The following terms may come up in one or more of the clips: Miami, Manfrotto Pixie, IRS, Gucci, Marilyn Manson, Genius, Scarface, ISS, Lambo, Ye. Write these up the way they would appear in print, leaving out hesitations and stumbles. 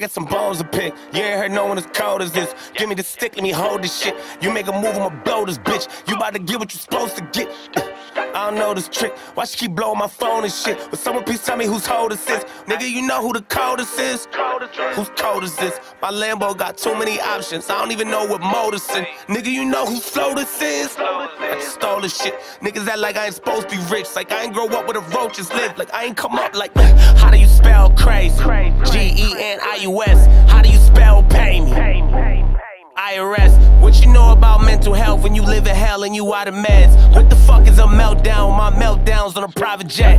got some bones to pick. You ain't heard no one as cold as this. Give me the stick, let me hold this shit. You make a move, I'ma blow this bitch. You about to get what you supposed to get. I don't know this trick. Why she keep blowing my phone and shit? But someone please tell me who's hold this is. Nigga, you know who the coldest is. Who's cold is this? My Lambo got too many options. I don't even know what mode is in. Nigga, you know who slow this is. I just stole this shit. Niggas act like I ain't supposed to be rich. Like I ain't grow up with a roaches live. Like I ain't come up like how do you spell crazy? G-E-N-I-U-S. How do you spell pay me? IRS. What you know about mental health when you live in hell and you out of meds? What the fuck is a meltdown? My meltdown's on a private jet.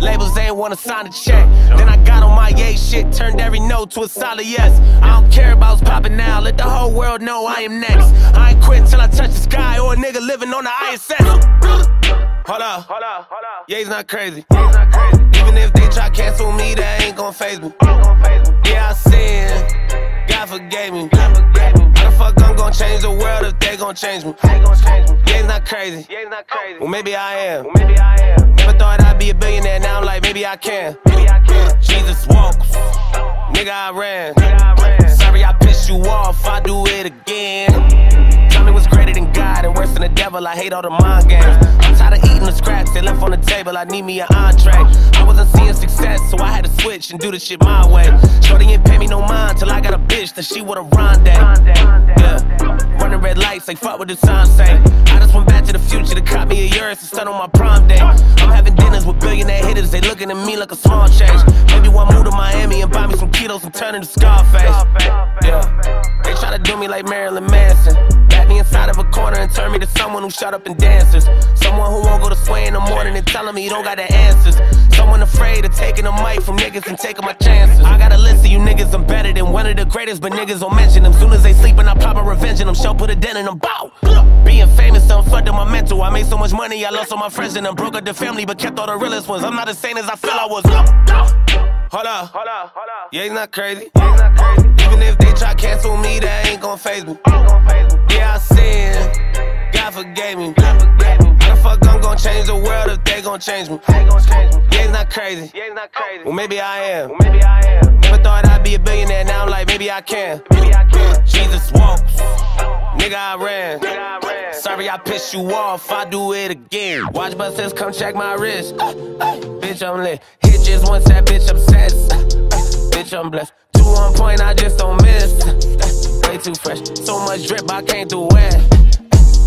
Labels, they ain't wanna sign a check. Then I got on my Ye shit, turned every no to a solid yes. I don't care about what's poppin' now, let the whole world know I am next. I ain't quit till I touch the sky or a nigga living on the ISS. Hold up, hold up, hold up. Ye's not crazy. Even if they try cancel me, that ain't gon' phase me. Yeah, I sin, God forgave me. How the fuck I'm gon' change the world if they gon' change me? Ye's not crazy. Well, maybe I am. Never thought I'd be a billionaire, now I'm like, maybe I can. Jesus woke, nigga I ran. Sorry I pissed you off, I do it again. Tell me what's greater than God and worse than the devil, I hate all the mind games. I'm tired of eating the scraps they left on the table, I need me an entree. I wasn't seeing success, so I had to switch and do the shit my way. Shorty ain't pay me no mind till I got a bitch that she with a Rondé. Yeah, running red lights like fuck what the sign say. I just went back to the future to cop me a yours and stun on my prom day. I'm having dinners with billionaire hitters, they looking at me like a small change. Maybe one move to Miami and buy me some Kitos and turn into Scarface. Yeah, they try to do me like Marilyn Manson. Back me inside of a corner and turn me to someone who shut up and dances. Someone who won't go to sway in the morning and tell him he don't got the answers. Someone afraid of taking a mic from niggas and taking my chances. I got a list of you niggas, I'm better than one of the greatest, but niggas don't mention them. Soon as they sleepin', I pop a revenge in them, show put a dent in them, bow. Being famous, done fucked up my mental. I made so much money, I lost all my friends and I broke up the family, but kept all the realest ones. I'm not as sane as I feel I was. Hold up, hold up, hold up. Yeah, he's not crazy. Even if they try cancel me, that ain't gon' phase me. Yeah, I sin, God forgave me. How the fuck I'm gon' change the world if they gon' change me? Yeah, he's not crazy. Well, maybe I am. Never thought I'd be a billionaire, now I'm like, maybe I can. Jesus woke, nigga I ran. Sorry I pissed you off, I do it again. Watch buses, come check my wrist. Bitch, I'm lit. Hit just once, that bitch obsessed. Bitch, I'm blessed. Two on point, I just don't miss. Way too fresh. So much drip, I can't do it.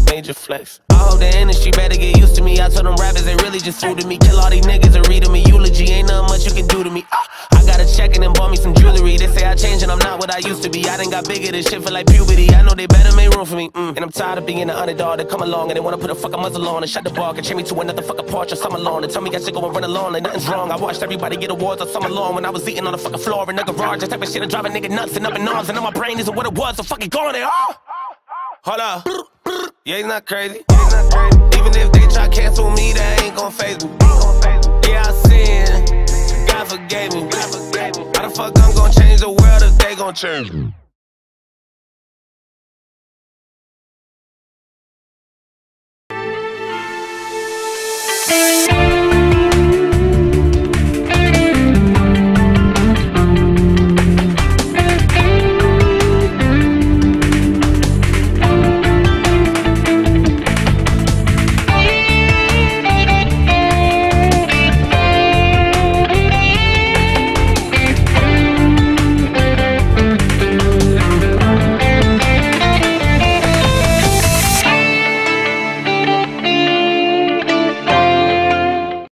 Major flex. I hope the industry better get used to me. I told them rappers they really just suited me. Kill all these niggas and read them a eulogy. Ain't nothing much you can do to me. I got a check and then bought me some jewelry. They say I changed and I'm not what I used to be. I done got bigger, this shit feel like puberty. I know they better make room for me. And I'm tired of being the underdog. They come along and they wanna put a fucking muzzle on and shut the bar and chain me to another fucking porch or summer lawn and tell me I should go and run along like nothing's wrong. I watched everybody get awards all summer long when I was eating on the fucking floor in the garage. That type of shit that drive a nigga nuts and up in arms, and now my brain isn't what it was. So fucking gone at all. Hold up. Yeah, he's not crazy. Even if they try cancel me, that ain't gon' phase me. Yeah, I sin, God forgave me. How the fuck I'm gon' change the world if they gon' change me?